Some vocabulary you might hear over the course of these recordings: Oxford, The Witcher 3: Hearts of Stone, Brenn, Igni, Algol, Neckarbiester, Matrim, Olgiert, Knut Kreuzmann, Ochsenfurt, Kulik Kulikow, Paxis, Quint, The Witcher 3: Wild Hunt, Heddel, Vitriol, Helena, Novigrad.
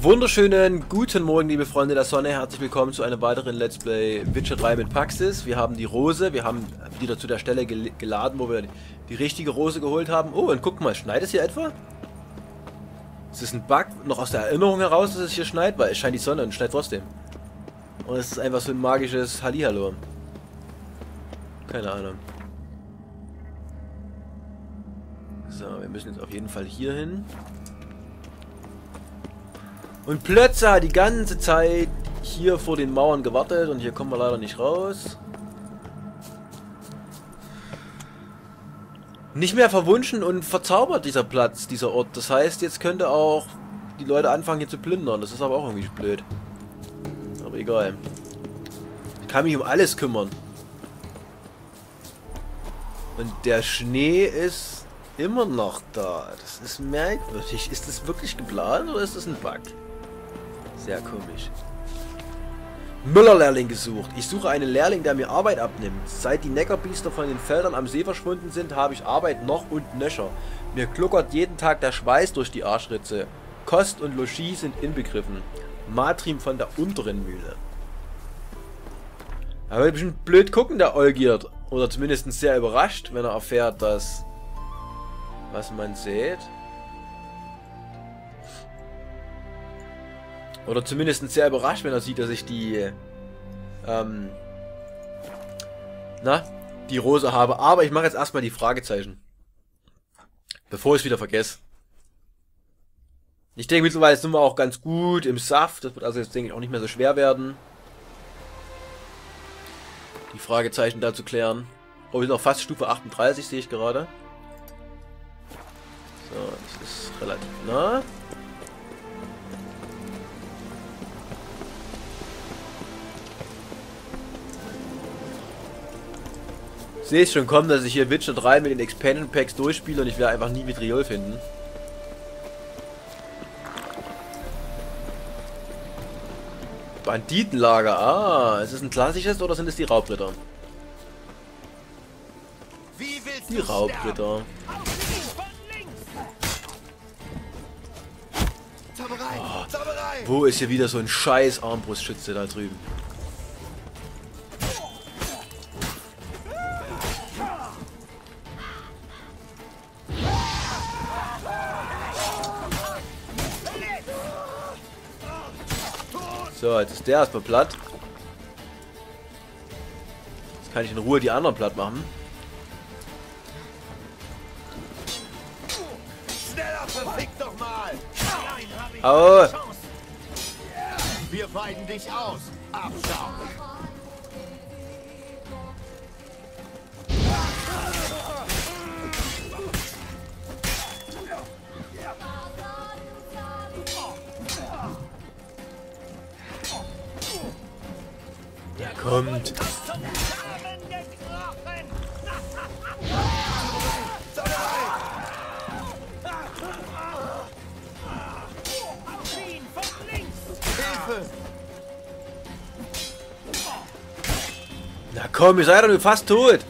Wunderschönen guten Morgen, liebe Freunde der Sonne. Herzlich willkommen zu einem weiteren Let's Play Witcher 3 mit Paxis. Wir haben die Rose, wir haben wieder zu der Stelle geladen, wo wir die richtige Rose geholt haben. Oh, und guck mal, schneit es hier etwa? Ist es ein Bug? Noch aus der Erinnerung heraus, dass es hier schneit, weil es scheint die Sonne und schneit trotzdem. Und es ist einfach so ein magisches Hallihallo. Keine Ahnung. So, wir müssen jetzt auf jeden Fall hier hin. Und plötzlich hat die ganze Zeit hier vor den Mauern gewartet und hier kommen wir leider nicht raus. Nicht mehr verwunschen und verzaubert dieser Platz, dieser Ort. Das heißt, jetzt könnte auch die Leute anfangen hier zu plündern. Das ist aber auch irgendwie blöd. Aber egal. Ich kann mich um alles kümmern. Und der Schnee ist immer noch da. Das ist merkwürdig. Ist das wirklich geplant oder ist das ein Bug? Sehr komisch. Müllerlehrling gesucht. Ich suche einen Lehrling, der mir Arbeit abnimmt. Seit die Neckarbiester von den Feldern am See verschwunden sind, habe ich Arbeit noch und nöcher. Mir gluckert jeden Tag der Schweiß durch die Arschritze. Kost und Logis sind inbegriffen. Matrim von der unteren Mühle. Er wird bestimmt blöd gucken, der Olgiert. Oder zumindest sehr überrascht, wenn er erfährt, dass... was man sieht. Oder zumindest sehr überrascht, wenn er sieht, dass ich die die Rose habe. Aber ich mache jetzt erstmal die Fragezeichen. Bevor ich es wieder vergesse. Ich denke, mittlerweile sind wir auch ganz gut im Saft. Das wird also jetzt, denke ich, auch nicht mehr so schwer werden. Die Fragezeichen da zu klären. Oh, wir sind noch fast Stufe 38, sehe ich gerade. So, das ist relativ nah. Sehe ich schon kommen, dass ich hier Witcher 3 mit den Expansion Packs durchspiele und ich werde einfach nie Vitriol finden. Banditenlager, ah, ist es ein klassisches oder sind es die Raubritter? Die Raubritter. Oh, wo ist hier wieder so ein scheiß Armbrustschütze da drüben? So, jetzt ist der erstmal platt. Jetzt kann ich in Ruhe die anderen platt machen. Au! Wir weiden dich aus. Abschauen. Der kommt. Na komm, ihr seid doch fast tot.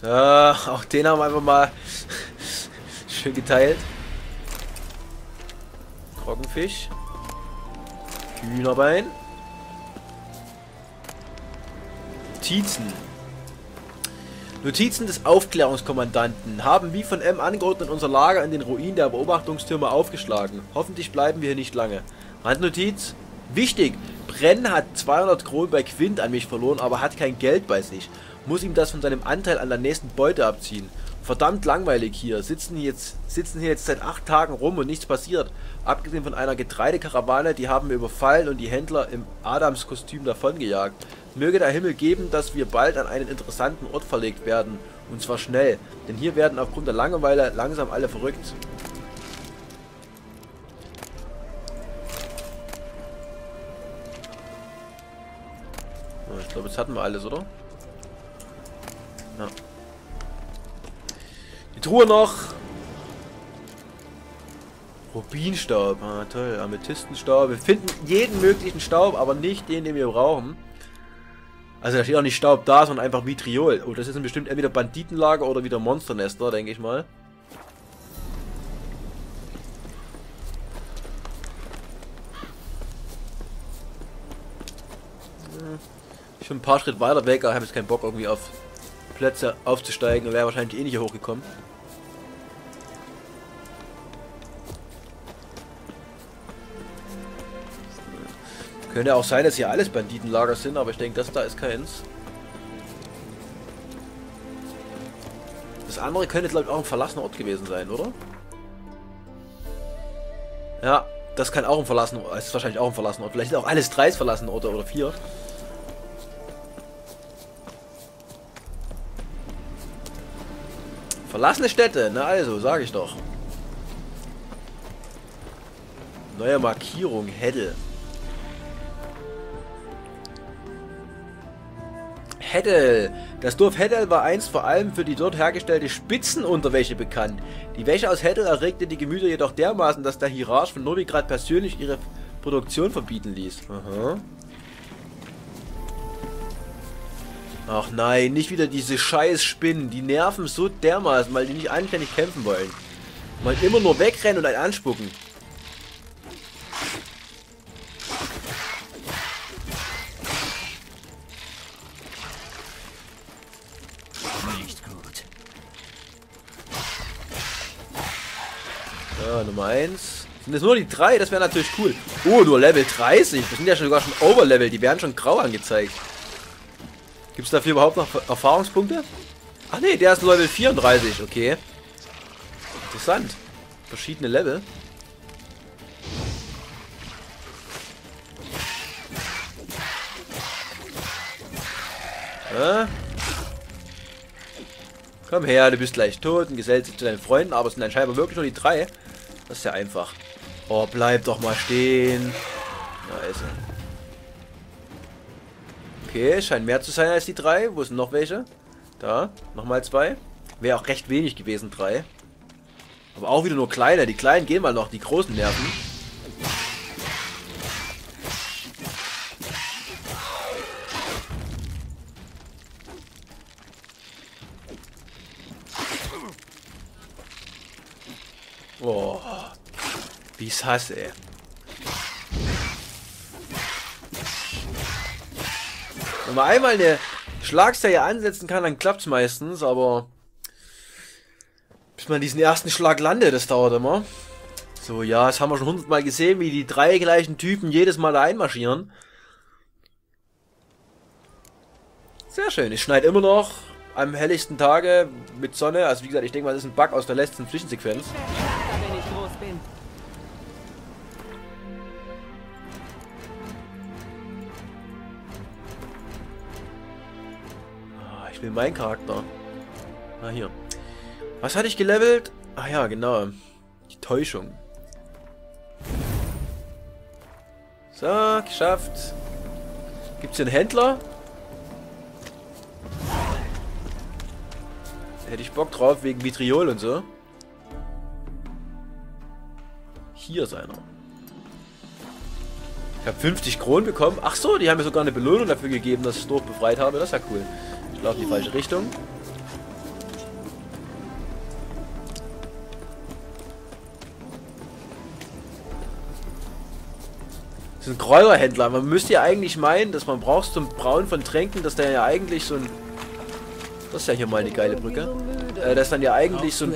So, auch den haben wir einfach mal schön geteilt. Trockenfisch. Hühnerbein. Notizen. Notizen des Aufklärungskommandanten haben wie von M angeordnet unser Lager in den Ruinen der Beobachtungstürme aufgeschlagen. Hoffentlich bleiben wir hier nicht lange. Randnotiz? Wichtig! Brenn hat 200 Kronen bei Quint an mich verloren, aber hat kein Geld bei sich. Muss ihm das von seinem Anteil an der nächsten Beute abziehen. Verdammt langweilig hier. Sitzen hier jetzt seit 8 Tagen rum und nichts passiert. Abgesehen von einer Getreidekarawane, die haben wir überfallen und die Händler im Adamskostüm davongejagt. Möge der Himmel geben, dass wir bald an einen interessanten Ort verlegt werden. Und zwar schnell. Denn hier werden aufgrund der Langeweile langsam alle verrückt. So, ich glaube, jetzt hatten wir alles, oder? Ja. Die Truhe noch. Rubinstaub. Ah, toll. Amethystenstaub. Wir finden jeden möglichen Staub, aber nicht den, den wir brauchen. Also da steht auch nicht Staub da, sondern einfach Vitriol. Oh, das ist bestimmt entweder Banditenlager oder wieder Monsternester, denke ich mal. Ich bin ein paar Schritt weiter weg, aber ich habe jetzt keinen Bock irgendwie auf Plätze aufzusteigen. Wäre wahrscheinlich eh nicht hier hochgekommen. Könnte auch sein, dass hier alles Banditenlager sind, aber ich denke, das da ist keins. Das andere könnte, glaube ich, auch ein verlassener Ort gewesen sein, oder? Ja, das kann auch ein verlassener Ort. Es ist wahrscheinlich auch ein verlassener Ort. Vielleicht sind auch alles 3 verlassene Orte oder 4. Verlassene Städte, na also, sage ich doch. Neue Markierung, Heddel. Heddel. Das Dorf Heddel war einst vor allem für die dort hergestellte Spitzenunterwäsche bekannt. Die Wäsche aus Heddel erregte die Gemüter jedoch dermaßen, dass der Hierarch von Novigrad persönlich ihre Produktion verbieten ließ. Aha. Ach nein, nicht wieder diese scheiß Spinnen. Die nerven so dermaßen, weil die nicht anständig kämpfen wollen. Man immer nur wegrennen und einen anspucken. Nummer 1. Sind das nur die 3? Das wäre natürlich cool. Oh, nur Level 30. Das sind ja sogar schon Overlevel. Die werden schon grau angezeigt. Gibt es dafür überhaupt noch Erfahrungspunkte? Ach nee, der ist Level 34. Okay. Interessant. Verschiedene Level. Ja. Komm her, du bist gleich tot und gesellt sich zu deinen Freunden. Aber es sind anscheinend wirklich nur die 3. Das ist ja einfach. Oh, bleib doch mal stehen. Na also. Okay, scheint mehr zu sein als die 3. Wo sind noch welche? Da, nochmal 2. Wäre auch recht wenig gewesen, 3. Aber auch wieder nur kleine. Die kleinen gehen mal noch, die großen nerven. Oh, wie es hasst, ey. Wenn man einmal eine Schlagserie ansetzen kann, dann klappt es meistens, aber bis man diesen ersten Schlag landet, das dauert immer. So, ja, das haben wir schon 100-mal gesehen, wie die 3 gleichen Typen jedes Mal da einmarschieren. Sehr schön, es schneit immer noch am helllichten Tage mit Sonne. Also wie gesagt, ich denke mal, das ist ein Bug aus der letzten Zwischensequenz. Ich will meinen Charakter. Na hier. Was hatte ich gelevelt? Ach ja, genau. Die Täuschung. So, geschafft. Gibt's hier einen Händler? Hätte ich Bock drauf, wegen Vitriol und so. Hier ist einer. Ich habe 50 Kronen bekommen. Ach so, die haben mir sogar eine Belohnung dafür gegeben, dass ich das Dorf befreit habe. Das ist ja cool. Ich laufe in die falsche Richtung. Das ist ein Kräuterhändler. Man müsste ja eigentlich meinen, dass man braucht zum Brauen von Tränken, dass der ja eigentlich so ein... Das ist ja hier mal eine geile Brücke. Das ist dann ja eigentlich so ein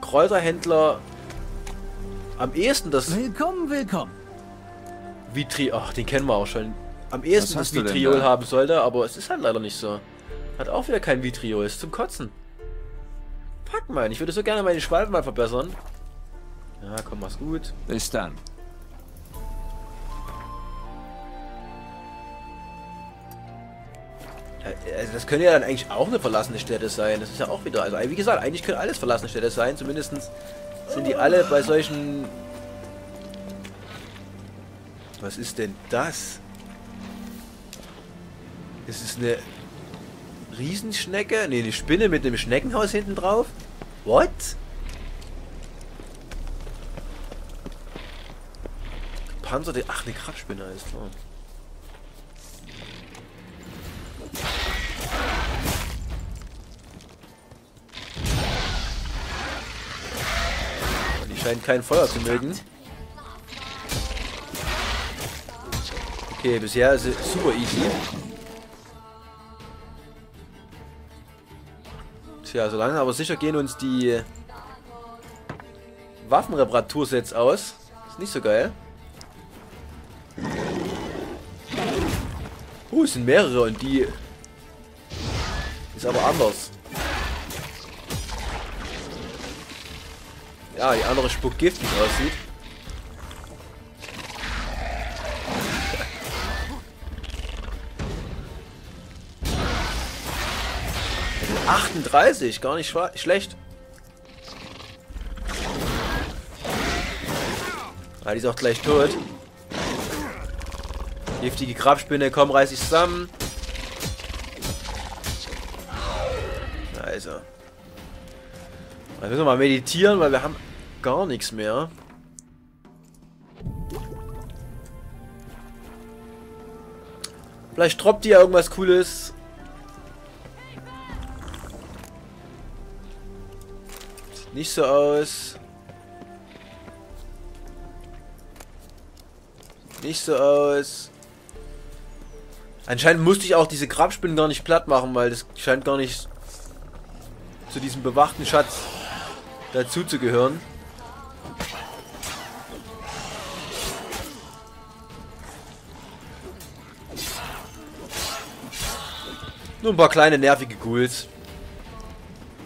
Kräuterhändler am ehesten das... Willkommen, willkommen. Vitriol, ach, den kennen wir auch schon. Am ehesten das Vitriol denn, haben sollte, aber es ist halt leider nicht so. Hat auch wieder kein Vitriol, ist zum Kotzen. Pack mal, ich würde so gerne meine Schwalben mal verbessern. Ja, komm, mach's gut. Bis dann. Also das könnte ja dann eigentlich auch eine verlassene Stätte sein. Das ist ja auch wieder... Also wie gesagt, eigentlich können alles verlassene Städte sein. Zumindest sind die alle bei solchen... Was ist denn das? Ist es eine Riesenschnecke? Ne, eine Spinne mit einem Schneckenhaus hinten drauf? What? Gepanzerte... Ach, eine Krabspinne ist da. scheint kein Feuer zu mögen. Okay, bisher ist es super easy. Tja, so lange, aber sicher gehen uns die Waffenreparatursets aus. Ist nicht so geil. Es sind mehrere und die ist aber anders. Ja, die andere spuckt giftig aussieht. Also 38, gar nicht schlecht. Ah, die ist auch gleich tot. Giftige Grabspinne, komm, reiß dich zusammen. Also. Jetzt müssen wir mal meditieren, weil wir haben gar nichts mehr. Vielleicht droppt die ja irgendwas Cooles. Sieht nicht so aus. Sieht nicht so aus. Anscheinend musste ich auch diese Grabspinnen gar nicht platt machen, weil das scheint gar nicht zu diesem bewachten Schatz dazu zu gehören. Nur ein paar kleine nervige Ghouls.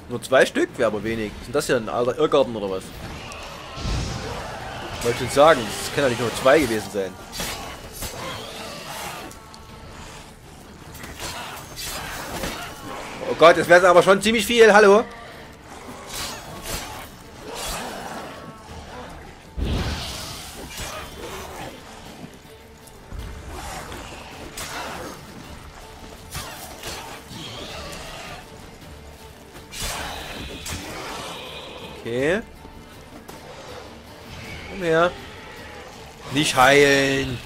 Nur 2 Stück, wäre aber wenig. Sind das hier ein alter Irrgarten oder was? Wollte ich schon sagen, das kann ja nicht nur 2 gewesen sein. Oh Gott, das wäre aber schon ziemlich viel. Hallo. Okay. Komm her. Nicht heilen.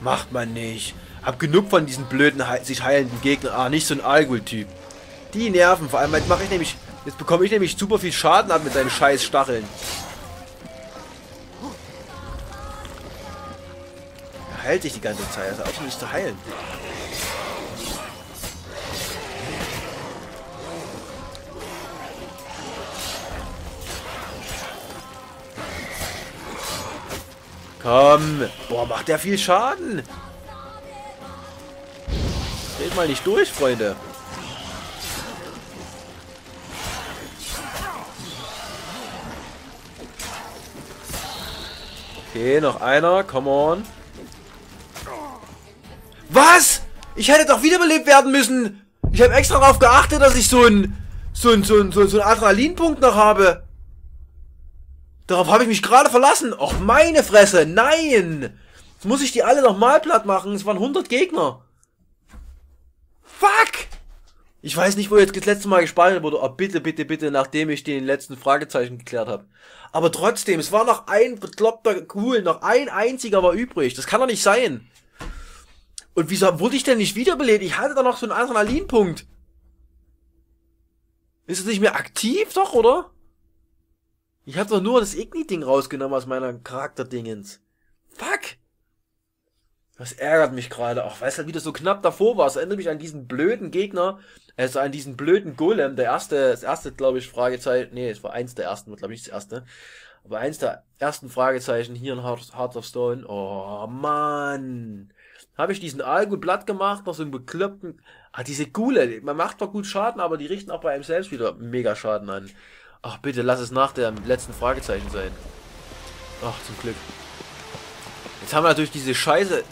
Macht man nicht. Hab genug von diesen blöden, sich heilenden Gegnern. Ah, nicht so ein Algol-Typ. Die nerven, vor allem jetzt bekomme ich nämlich super viel Schaden ab mit seinen scheiß Stacheln. Er heilt sich die ganze Zeit, also auch nicht zu heilen. Komm! Boah, macht der viel Schaden! Dreht mal nicht durch, Freunde! Okay, noch einer, come on. Was? Ich hätte doch wiederbelebt werden müssen. Ich habe extra darauf geachtet, dass ich so einen Adrenalinpunkt noch habe. Darauf habe ich mich gerade verlassen. Och, meine Fresse, nein. Jetzt muss ich die alle nochmal platt machen. Es waren 100 Gegner. Fuck. Ich weiß nicht, wo jetzt das letzte Mal gespeichert wurde. Oh, bitte, bitte, bitte, nachdem ich den letzten Fragezeichen geklärt habe. Aber trotzdem, es war noch ein bekloppter Ghoul, noch ein einziger war übrig. Das kann doch nicht sein. Und wieso wurde ich denn nicht wiederbelebt? Ich hatte da noch so einen Adrenalinpunkt. Ist es nicht mehr aktiv, doch, oder? Ich habe doch nur das Igni-Ding rausgenommen aus meiner Charakterdingens. Fuck! Das ärgert mich gerade. Ach, weil es halt wieder so knapp davor war. Es erinnert mich an diesen blöden Gegner, also an diesen blöden Golem, das erste, glaube ich, Fragezeichen. Nee, es war eins der ersten, glaube ich, das erste. Aber eins der ersten Fragezeichen hier in Heart of Stone. Oh, Mann. Habe ich diesen Aal gut platt gemacht, noch so einen bekloppten... Ah, diese Ghule. Man macht doch gut Schaden, aber die richten auch bei einem selbst wieder mega Schaden an. Ach, bitte, lass es nach dem letzten Fragezeichen sein. Ach, zum Glück. Jetzt haben wir natürlich diese Scheiße...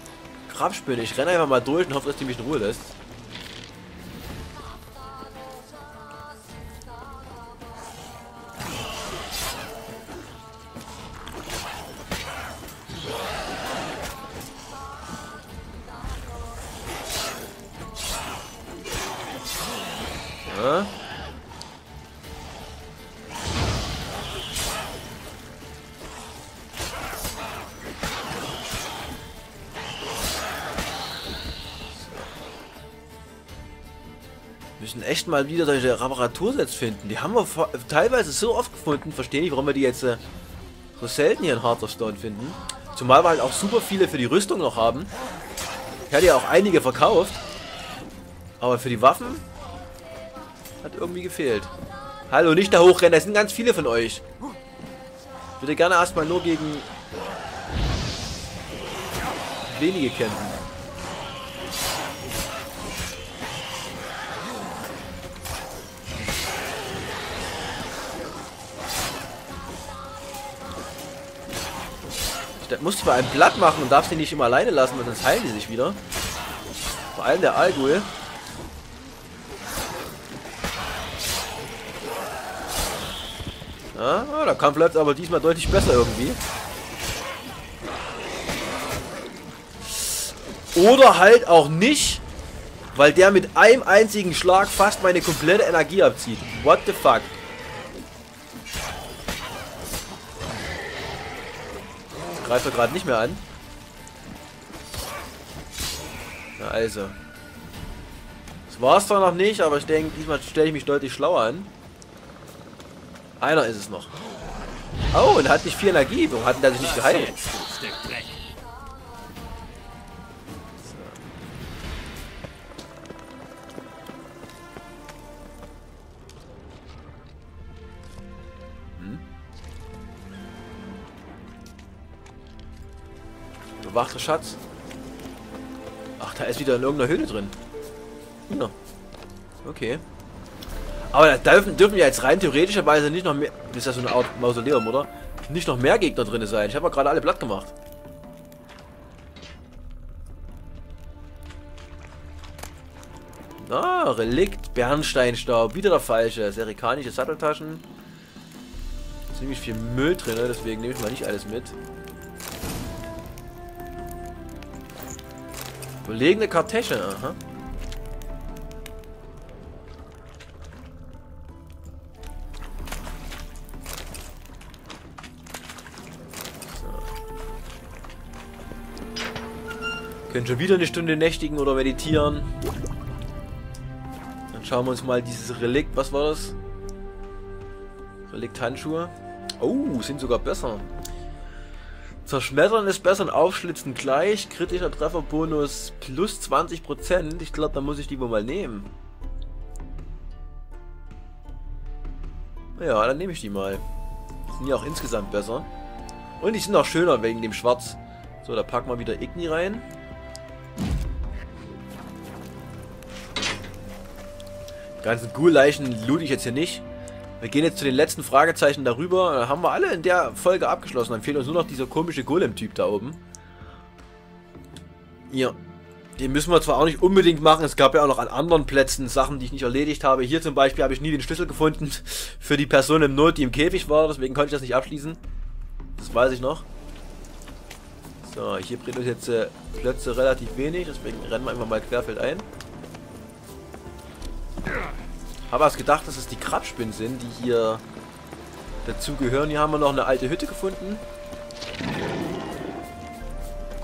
Grabspinne. Ich renne einfach mal durch und hoffe, dass die mich in Ruhe lässt. Ja. Müssen echt mal wieder solche Reparatursets finden. Die haben wir teilweise so oft gefunden. Verstehe nicht, warum wir die jetzt so selten hier einen Hearthstone finden. Zumal wir halt auch super viele für die Rüstung noch haben. Ich hatte ja auch einige verkauft. Aber für die Waffen hat irgendwie gefehlt. Hallo, nicht da hochrennen. Da sind ganz viele von euch. Ich würde gerne erstmal nur gegen wenige kämpfen. Da musst du mal einen platt machen und darfst ihn nicht immer alleine lassen, weil sonst heilen die sich wieder. Vor allem der Algol. Ja, der Kampf läuft aber diesmal deutlich besser irgendwie. Oder halt auch nicht, weil der mit einem einzigen Schlag fast meine komplette Energie abzieht. What the fuck? Greift er gerade nicht mehr an. Na also. Das war es zwar noch nicht, aber ich denke, diesmal stelle ich mich deutlich schlauer an. Einer ist es noch. Oh, und hat nicht viel Energie. Warum hat er sich nicht geheilt? Bewachter Schatz. Ach, da ist wieder in irgendeiner Höhle drin. Ja. Okay. Aber da dürfen ja jetzt rein theoretischerweise nicht noch mehr... Ist das so eine Art Mausoleum, oder? Nicht noch mehr Gegner drin sein. Ich habe ja gerade alle platt gemacht. Ah, Relikt, Bernsteinstaub. Wieder der falsche. Serikanische Satteltaschen. Ziemlich viel Müll drin, deswegen nehme ich mal nicht alles mit. Überlegene Kartäsche, aha. So. Können schon wieder eine Stunde nächtigen oder meditieren. Dann schauen wir uns mal dieses Relikt, was war das? Relikt Handschuhe. Oh, sind sogar besser. Zerschmettern ist besser und aufschlitzen gleich. Kritischer Trefferbonus plus 20%. Ich glaube, da muss ich die wohl mal nehmen. Ja, dann nehme ich die mal. Sind ja auch insgesamt besser. Und die sind auch schöner wegen dem Schwarz. So, da packen wir wieder Igni rein. Die ganzen Ghoul-Leichen loot ich jetzt hier nicht. Wir gehen jetzt zu den letzten Fragezeichen darüber. Dann haben wir alle in der Folge abgeschlossen. Dann fehlt uns nur noch dieser komische Golem-Typ da oben. Ja. Den müssen wir zwar auch nicht unbedingt machen. Es gab ja auch noch an anderen Plätzen Sachen, die ich nicht erledigt habe. Hier zum Beispiel habe ich nie den Schlüssel gefunden für die Person im Not, die im Käfig war. Deswegen konnte ich das nicht abschließen. Das weiß ich noch. So, hier bringt uns jetzt Plätze relativ wenig. Deswegen rennen wir einfach mal querfeld ein. Habe erst gedacht, dass es die Krabspinnen sind, die hier dazugehören. Hier haben wir noch eine alte Hütte gefunden.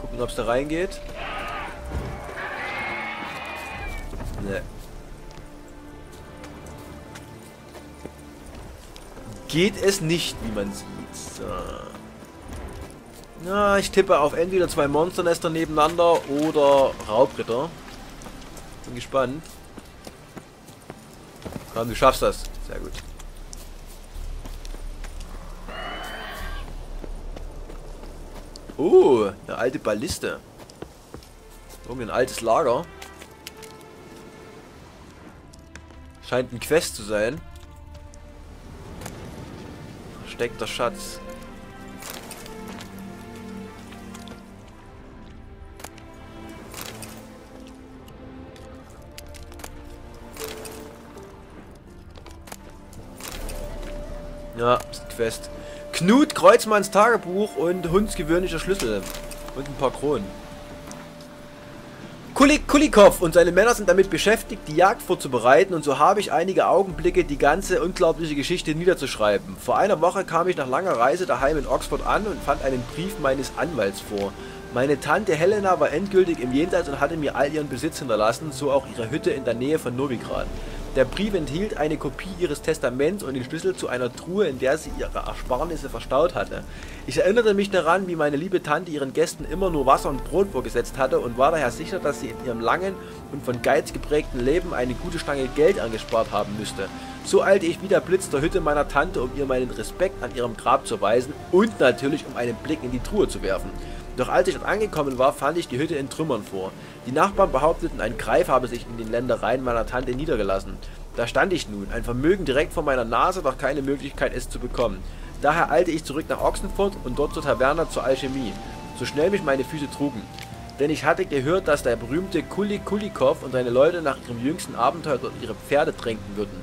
Gucken, ob es da reingeht. Ne. Geht es nicht, wie man sieht. So. Na, ich tippe auf entweder zwei Monsternester nebeneinander oder Raubritter. Bin gespannt. Du schaffst das. Sehr gut. Oh, eine alte Balliste. Irgendein altes Lager. Scheint ein Quest zu sein. Versteckter Schatz. Ja, Quest. Knut Kreuzmanns Tagebuch und hundsgewöhnlicher Schlüssel. Und ein paar Kronen. Kulik Kulikow und seine Männer sind damit beschäftigt, die Jagd vorzubereiten, und so habe ich einige Augenblicke, die ganze unglaubliche Geschichte niederzuschreiben. Vor einer Woche kam ich nach langer Reise daheim in Oxford an und fand einen Brief meines Anwalts vor. Meine Tante Helena war endgültig im Jenseits und hatte mir all ihren Besitz hinterlassen, so auch ihre Hütte in der Nähe von Novigrad. Der Brief enthielt eine Kopie ihres Testaments und den Schlüssel zu einer Truhe, in der sie ihre Ersparnisse verstaut hatte. Ich erinnere mich daran, wie meine liebe Tante ihren Gästen immer nur Wasser und Brot vorgesetzt hatte und war daher sicher, dass sie in ihrem langen und von Geiz geprägten Leben eine gute Stange Geld angespart haben müsste. So eilte ich wie der Blitz zur Hütte meiner Tante, um ihr meinen Respekt an ihrem Grab zu weisen und natürlich um einen Blick in die Truhe zu werfen. Doch als ich dort angekommen war, fand ich die Hütte in Trümmern vor. Die Nachbarn behaupteten, ein Greif habe sich in den Ländereien meiner Tante niedergelassen. Da stand ich nun, ein Vermögen direkt vor meiner Nase, doch keine Möglichkeit es zu bekommen. Daher eilte ich zurück nach Ochsenfurt und dort zur Taverne zur Alchemie, so schnell mich meine Füße trugen. Denn ich hatte gehört, dass der berühmte Kulik Kulikow und seine Leute nach ihrem jüngsten Abenteuer dort ihre Pferde tränken würden.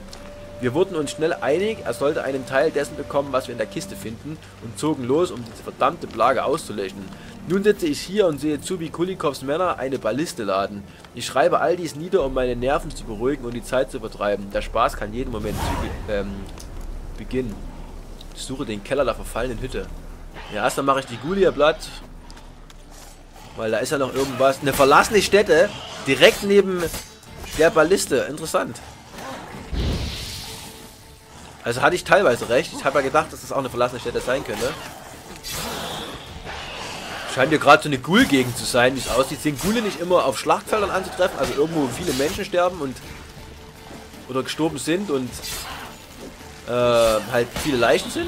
Wir wurden uns schnell einig, er sollte einen Teil dessen bekommen, was wir in der Kiste finden, und zogen los, um diese verdammte Plage auszulöschen. Nun sitze ich hier und sehe zu, wie Kulikows Männer eine Balliste laden. Ich schreibe all dies nieder, um meine Nerven zu beruhigen und die Zeit zu vertreiben. Der Spaß kann jeden Moment beginnen. Ich suche den Keller der verfallenen Hütte. Ja, erst dann mache ich die Gulia platt, weil da ist ja noch irgendwas. Eine verlassene Stätte, direkt neben der Balliste. Interessant. Also hatte ich teilweise recht. Ich habe ja gedacht, dass das auch eine verlassene Stätte sein könnte. Scheint hier gerade so eine Ghoul-Gegend zu sein, wie es aussieht. Sind Ghule nicht immer auf Schlachtfeldern anzutreffen? Also irgendwo, wo viele Menschen sterben und oder gestorben sind und halt viele Leichen sind?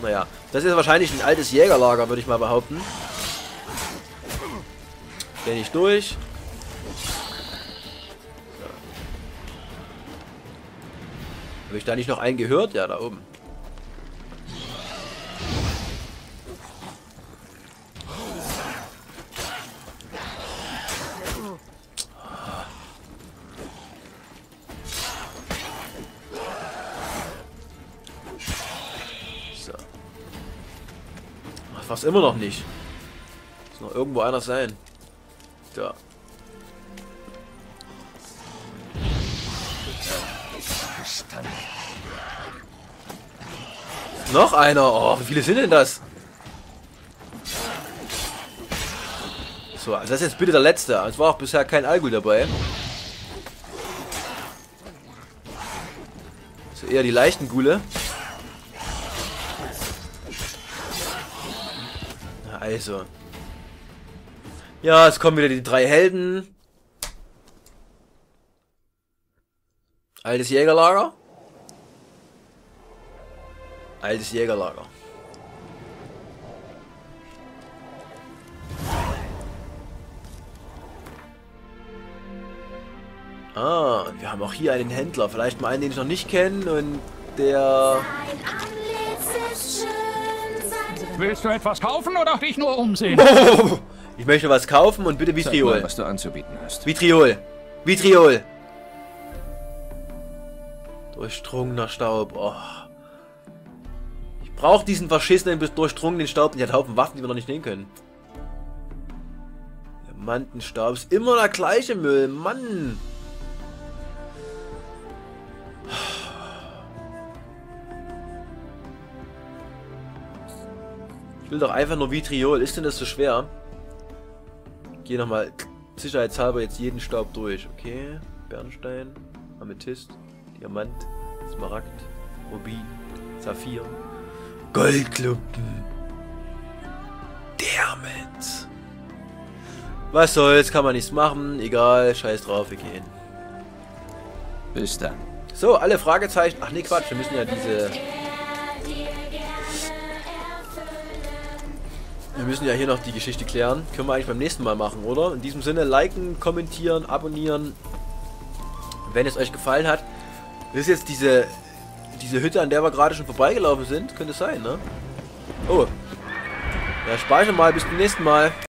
Naja, das ist wahrscheinlich ein altes Jägerlager, würde ich mal behaupten. Bin ich durch. Habe ich da nicht noch einen gehört? Ja, da oben. So. Ach, fast immer noch nicht. Muss noch irgendwo einer sein. Da. Noch einer. Oh, wie viele sind denn das? So, also das ist jetzt bitte der letzte. Es war auch bisher kein Algol dabei. So, eher die leichten Ghule. Also. Ja, es kommen wieder die drei Helden. Altes Jägerlager. Altes Jägerlager. Ah, und wir haben auch hier einen Händler. Vielleicht mal einen, den ich noch nicht kenne und der... Willst du etwas kaufen oder dich nur umsehen? Oh, ich möchte was kaufen und bitte Vitriol. Mal, was du anzubieten hast. Vitriol. Vitriol. Durchdrungener Staub. Oh. Braucht diesen verschissenen bis durchdrungenen Staub. Die hat Haufen Waffen, die wir noch nicht nehmen können. Diamantenstaub ist immer der gleiche Müll, Mann. Ich will doch einfach nur Vitriol. Ist denn das so schwer? Ich gehe nochmal sicherheitshalber jetzt jeden Staub durch. Okay. Bernstein, Amethyst, Diamant, Smaragd, Rubin, Saphir. Goldklumpen. Damit. Was soll's, kann man nichts machen. Egal, scheiß drauf, wir gehen. Bis dann. So, alle Fragezeichen. Ach nee, Quatsch, wir müssen ja diese... Wir müssen ja hier noch die Geschichte klären. Können wir eigentlich beim nächsten Mal machen, oder? In diesem Sinne, liken, kommentieren, abonnieren. Wenn es euch gefallen hat. Das ist jetzt diese Hütte, an der wir gerade schon vorbeigelaufen sind, könnte es sein, ne? Oh. Ja, speichern mal, bis zum nächsten Mal.